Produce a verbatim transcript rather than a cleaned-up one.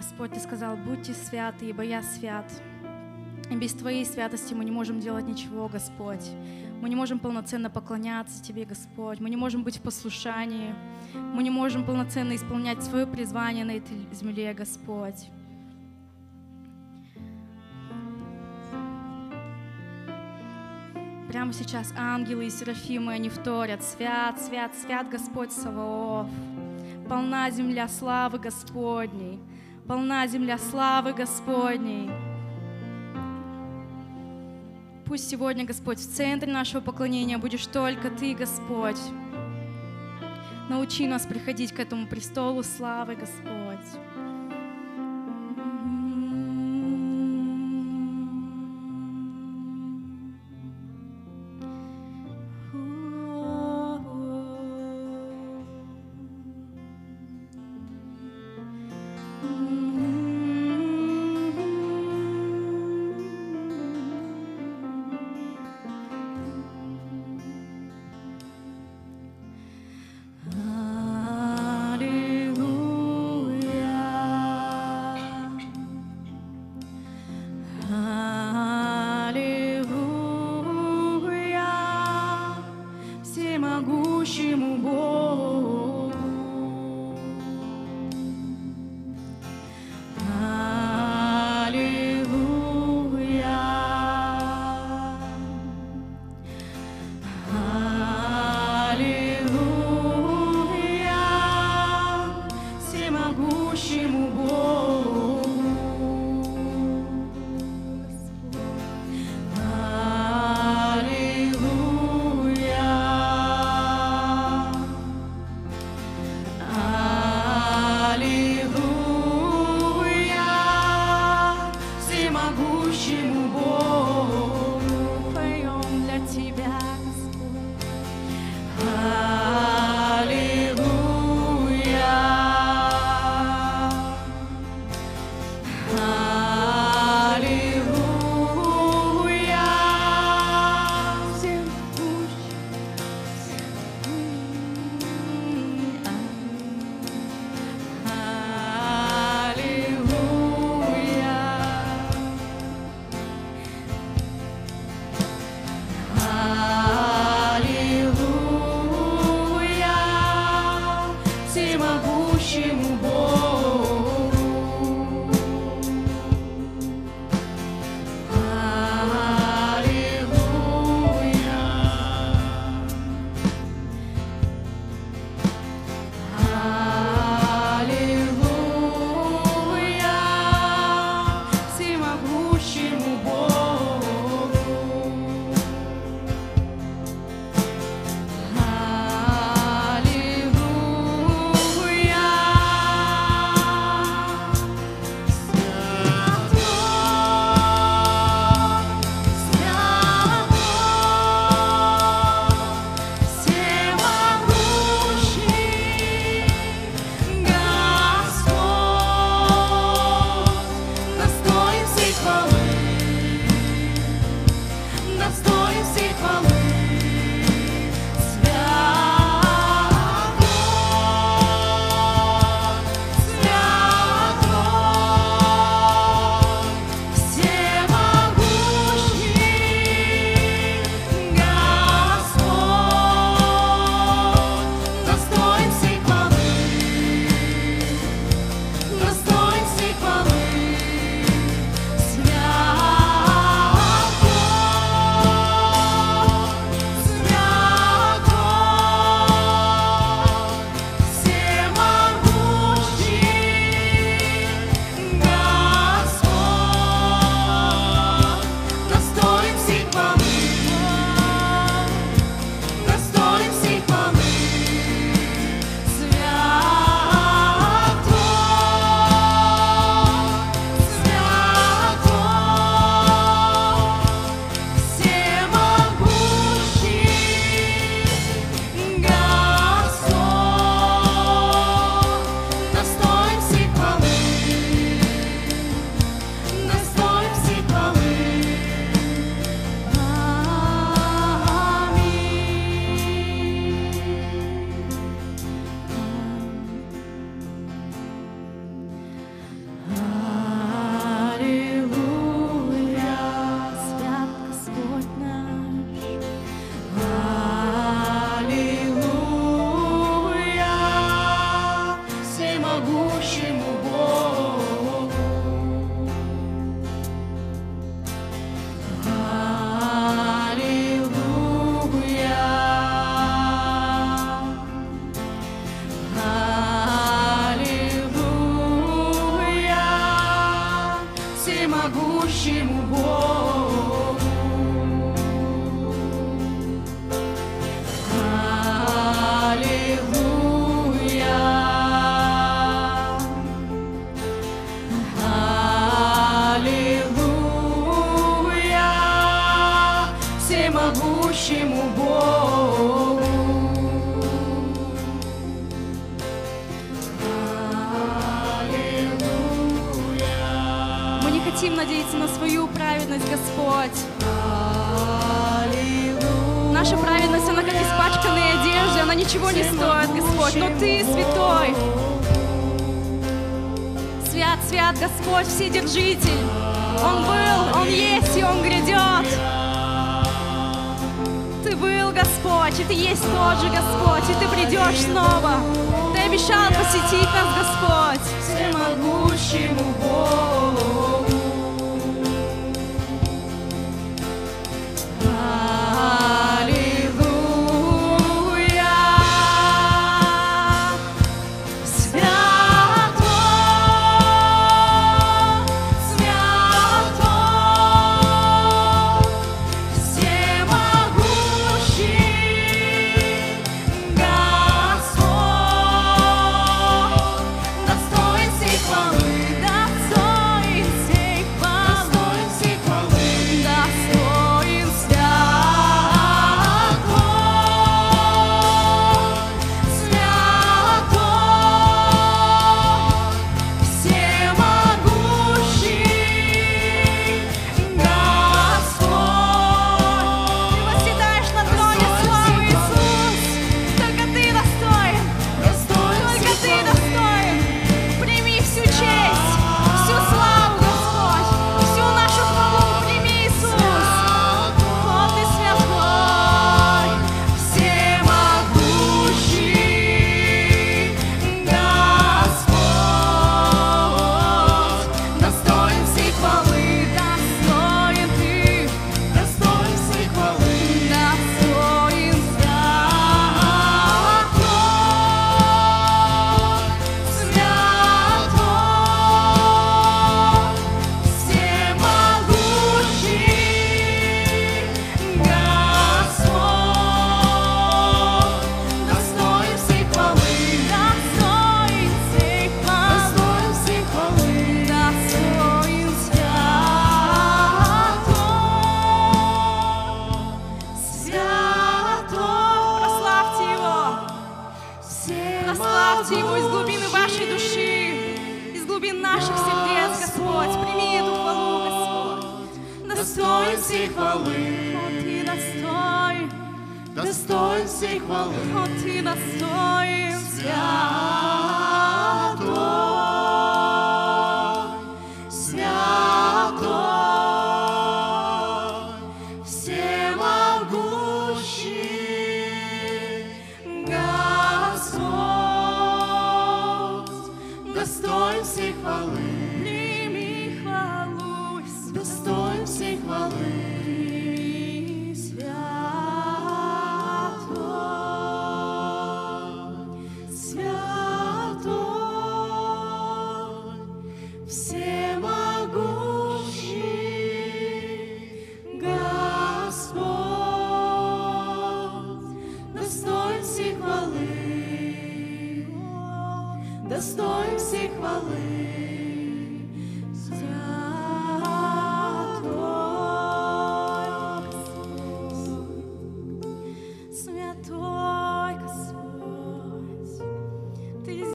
Господь, Ты сказал, будьте святы, ибо я свят. И без Твоей святости мы не можем делать ничего, Господь. Мы не можем полноценно поклоняться Тебе, Господь. Мы не можем быть в послушании. Мы не можем полноценно исполнять свое призвание на этой земле, Господь. Прямо сейчас ангелы и серафимы, они вторят: свят, свят, свят Господь Саваоф. Полна земля славы Господней. Полна земля славы Господней. Пусть сегодня, Господь, в центре нашего поклонения будешь только Ты, Господь. Научи нас приходить к этому престолу славы, Господь. Hallelujah. всемогущему Богу. Аллилуйя, аллилуйя, всемогущему Богу. Хотим надеяться на свою праведность, Господь. Аллилуйя. Наша праведность, она как испачканные одежды, она ничего не стоит, Господь, но Ты святой. Свят, свят Господь, Вседержитель. Он был, Он есть и Он грядет. Ты был, Господь, и Ты есть тот же, Господь, и Ты придешь снова. Ты обещал посетить нас, Господь. Всемогущему Богу. Достоин всей хвалы.